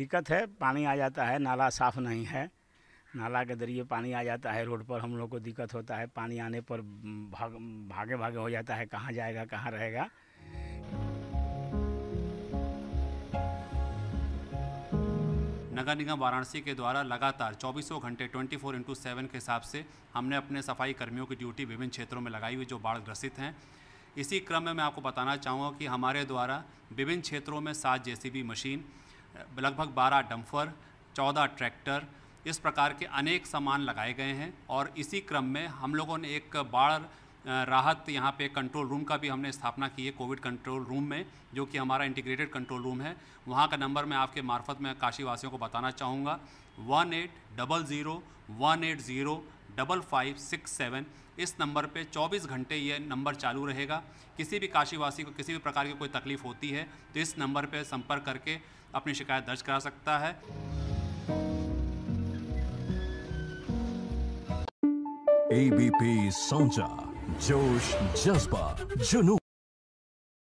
दिक्कत है, पानी आ जाता है, नाला साफ़ नहीं है, नाला के जरिए पानी आ जाता है रोड पर, हम लोग को दिक्कत होता है। पानी आने पर भागे हो जाता है, कहाँ जाएगा कहाँ रहेगा। नगर निगम वाराणसी के द्वारा लगातार 24 घंटे 24x7 के हिसाब से हमने अपने सफाई कर्मियों की ड्यूटी विभिन्न क्षेत्रों में लगाई हुई जो बाढ़ ग्रसित हैं। इसी क्रम में मैं आपको बताना चाहूँगा कि हमारे द्वारा विभिन्न क्षेत्रों में 7 JCB मशीन, लगभग 12 डम्फर, 14 ट्रैक्टर, इस प्रकार के अनेक सामान लगाए गए हैं। और इसी क्रम में हम लोगों ने एक बाढ़ राहत यहाँ पे कंट्रोल रूम का भी हमने स्थापना की है, कोविड कंट्रोल रूम में, जो कि हमारा इंटीग्रेटेड कंट्रोल रूम है। वहाँ का नंबर मैं आपके मार्फत में काशीवासियों को बताना चाहूँगा 1800 180 5567। इस नंबर पे 24 घंटे ये नंबर चालू रहेगा। किसी भी काशीवासी को किसी भी प्रकार की कोई तकलीफ़ होती है तो इस नंबर पे संपर्क करके अपनी शिकायत दर्ज करा सकता है। ABP Sonja, जोश जज्बा जुनून।